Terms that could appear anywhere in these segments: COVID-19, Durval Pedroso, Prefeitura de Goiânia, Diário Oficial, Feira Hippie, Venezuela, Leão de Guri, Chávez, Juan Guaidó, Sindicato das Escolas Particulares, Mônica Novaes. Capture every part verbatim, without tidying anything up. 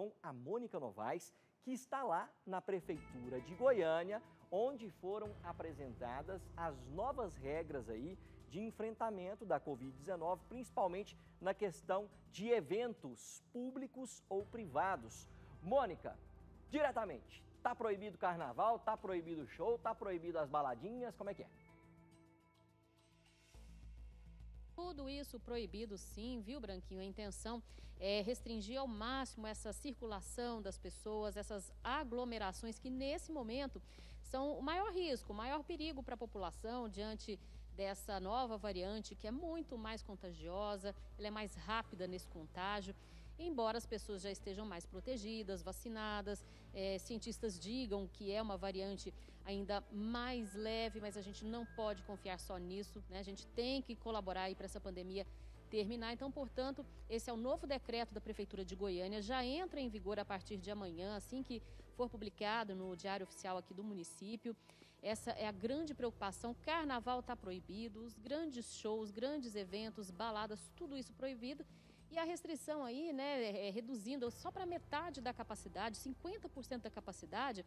com a Mônica Novaes, que está lá na Prefeitura de Goiânia, onde foram apresentadas as novas regras aí de enfrentamento da Covid dezenove, principalmente na questão de eventos públicos ou privados. Mônica, diretamente, tá proibido carnaval, tá proibido show, tá proibido as baladinhas, como é que é? Tudo isso proibido sim, viu, Branquinho? A intenção é restringir ao máximo essa circulação das pessoas, essas aglomerações que nesse momento são o maior risco, o maior perigo para a população diante dessa nova variante que é muito mais contagiosa, ela é mais rápida nesse contágio. Embora as pessoas já estejam mais protegidas, vacinadas, é, cientistas digam que é uma variante ainda mais leve, mas a gente não pode confiar só nisso, né? A gente tem que colaborar aí para essa pandemia terminar. Então, portanto, esse é o novo decreto da Prefeitura de Goiânia, já entra em vigor a partir de amanhã, assim que for publicado no Diário Oficial aqui do município. Essa é a grande preocupação, carnaval está proibido, os grandes shows, grandes eventos, baladas, tudo isso proibido. E a restrição aí, né, é reduzindo só para metade da capacidade, cinquenta por cento da capacidade,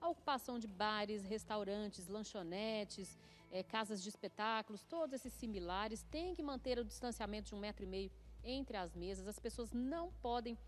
a ocupação de bares, restaurantes, lanchonetes, é, casas de espetáculos, todos esses similares, tem que manter o distanciamento de um metro e meio entre as mesas. As pessoas não podem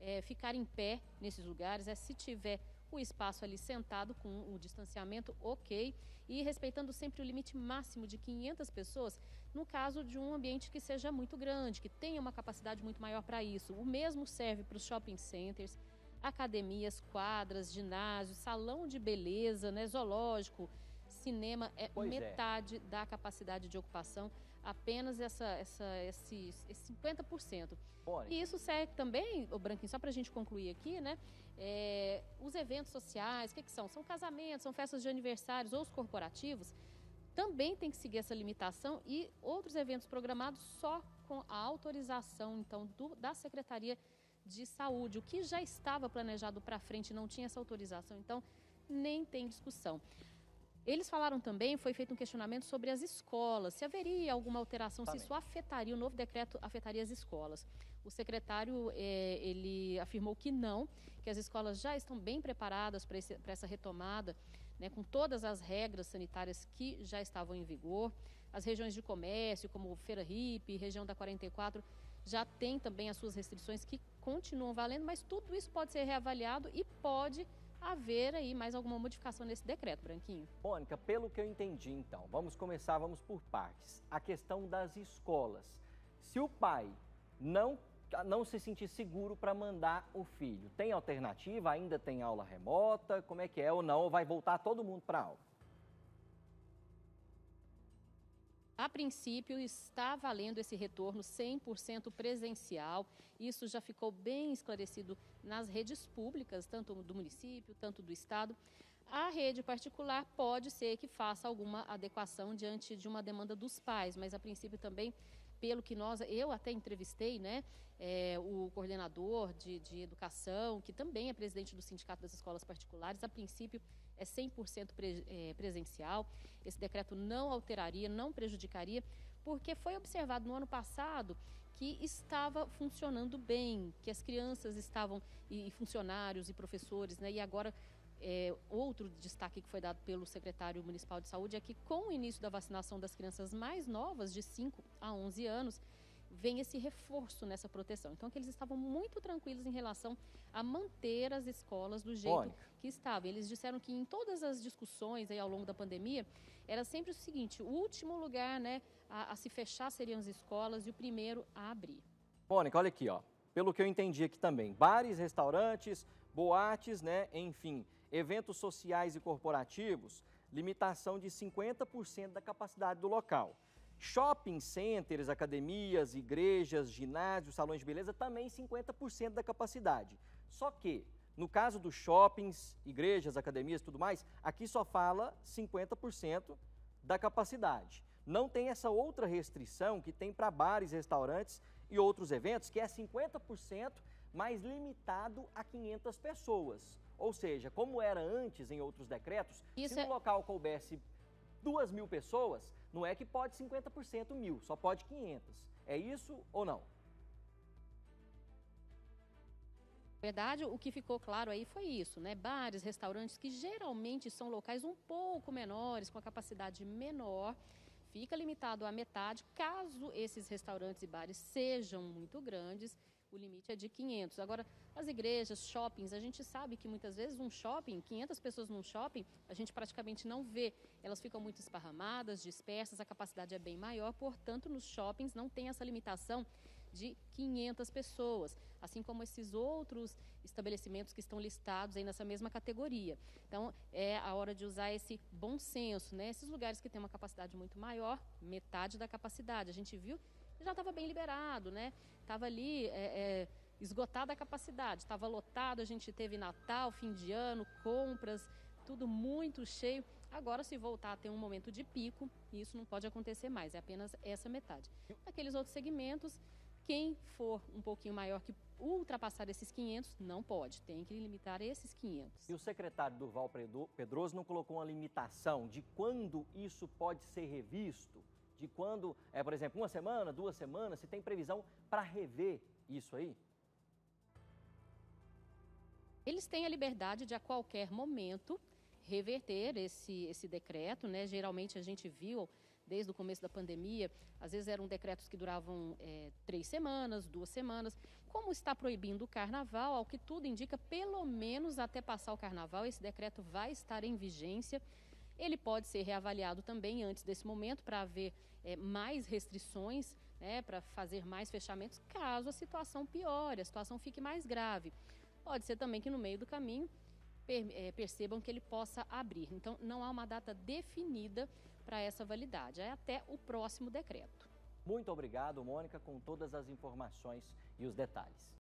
é, ficar em pé nesses lugares, é se tiver o espaço ali sentado com o distanciamento ok e respeitando sempre o limite máximo de quinhentas pessoas no caso de um ambiente que seja muito grande, que tenha uma capacidade muito maior para isso. O mesmo serve para os shopping centers, academias, quadras, ginásios, salão de beleza, né, zoológico, cinema, é pois metade é. da capacidade de ocupação, apenas essa, essa, esse, esse cinquenta por cento. Bora. E isso serve também, o Branquinho, só para a gente concluir aqui, né? É, os eventos sociais, o que, que são? São casamentos, são festas de aniversários ou os corporativos, também tem que seguir essa limitação e outros eventos programados só com a autorização, então, do, da Secretaria de Saúde. O que já estava planejado para frente não tinha essa autorização, então nem tem discussão. Eles falaram também, foi feito um questionamento sobre as escolas, se haveria alguma alteração, também. se isso afetaria, o novo decreto afetaria as escolas. O secretário, eh, ele afirmou que não, que as escolas já estão bem preparadas para essa retomada, né, com todas as regras sanitárias que já estavam em vigor. As regiões de comércio, como Feira Hippie, região da quarenta e quatro, já tem também as suas restrições que continuam valendo, mas tudo isso pode ser reavaliado e pode haver aí mais alguma modificação nesse decreto, Branquinho. Mônica, pelo que eu entendi, então, vamos começar, vamos por partes. A questão das escolas. Se o pai não, não se sentir seguro para mandar o filho, tem alternativa? Ainda tem aula remota? Como é que é ou não? Ou vai voltar todo mundo para aula? A princípio, está valendo esse retorno cem por cento presencial. Isso já ficou bem esclarecido nas redes públicas, tanto do município, tanto do estado. A rede particular pode ser que faça alguma adequação diante de uma demanda dos pais, mas a princípio também, pelo que nós, eu até entrevistei, né, é, o coordenador de, de educação, que também é presidente do Sindicato das Escolas Particulares, a princípio é cem por cento pre, é, presencial, esse decreto não alteraria, não prejudicaria, porque foi observado no ano passado que estava funcionando bem, que as crianças estavam, e, e funcionários e professores, né, e agora... É, outro destaque que foi dado pelo secretário municipal de saúde é que com o início da vacinação das crianças mais novas, de cinco a onze anos, vem esse reforço nessa proteção. Então, que eles estavam muito tranquilos em relação a manter as escolas do jeito Olha. que estava. Eles disseram que em todas as discussões aí ao longo da pandemia, era sempre o seguinte, o último lugar, né, a, a se fechar seriam as escolas e o primeiro a abrir. Mônica, olha aqui, ó. Pelo que eu entendi aqui também, bares, restaurantes, boates, né, enfim, eventos sociais e corporativos, limitação de cinquenta por cento da capacidade do local. Shopping centers, academias, igrejas, ginásios, salões de beleza, também cinquenta por cento da capacidade. Só que, no caso dos shoppings, igrejas, academias e tudo mais, aqui só fala cinquenta por cento da capacidade. Não tem essa outra restrição que tem para bares, restaurantes e outros eventos, que é cinquenta por cento mais limitado a quinhentas pessoas. Ou seja, como era antes em outros decretos, Isso se é... no local coubesse duas mil pessoas, não é que pode cinquenta por cento mil, só pode quinhentas. É isso ou não? Na verdade, o que ficou claro aí foi isso, né? Bares, restaurantes que geralmente são locais um pouco menores, com a capacidade menor, fica limitado à metade. Caso esses restaurantes e bares sejam muito grandes, o limite é de quinhentos. Agora, as igrejas, shoppings, a gente sabe que muitas vezes um shopping, quinhentas pessoas num shopping, a gente praticamente não vê. Elas ficam muito esparramadas, dispersas, a capacidade é bem maior, portanto, nos shoppings não tem essa limitação de quinhentas pessoas, assim como esses outros estabelecimentos que estão listados aí nessa mesma categoria. Então, é a hora de usar esse bom senso, né? Esses lugares que têm uma capacidade muito maior, metade da capacidade. A gente viu, já estava bem liberado, né? Estava ali é, é, esgotada a capacidade, estava lotado, a gente teve Natal, fim de ano, compras, tudo muito cheio. Agora, se voltar a ter um momento de pico, isso não pode acontecer mais, é apenas essa metade. Naqueles outros segmentos, quem for um pouquinho maior que ultrapassar esses quinhentos, não pode, tem que limitar esses quinhentos. E o secretário Durval Pedroso não colocou uma limitação de quando isso pode ser revisto? De quando, é, por exemplo, uma semana, duas semanas, se tem previsão para rever isso aí? Eles têm a liberdade de, a qualquer momento, reverter esse, esse decreto, né? Geralmente a gente viu, desde o começo da pandemia, às vezes eram decretos que duravam é, três semanas, duas semanas. Como está proibindo o carnaval, ao que tudo indica, pelo menos até passar o carnaval, esse decreto vai estar em vigência. Ele pode ser reavaliado também antes desse momento para haver é, mais restrições, né, para fazer mais fechamentos, caso a situação piore, a situação fique mais grave. Pode ser também que no meio do caminho percebam que ele possa abrir. Então, não há uma data definida para essa validade, é até o próximo decreto. Muito obrigado, Mônica, com todas as informações e os detalhes.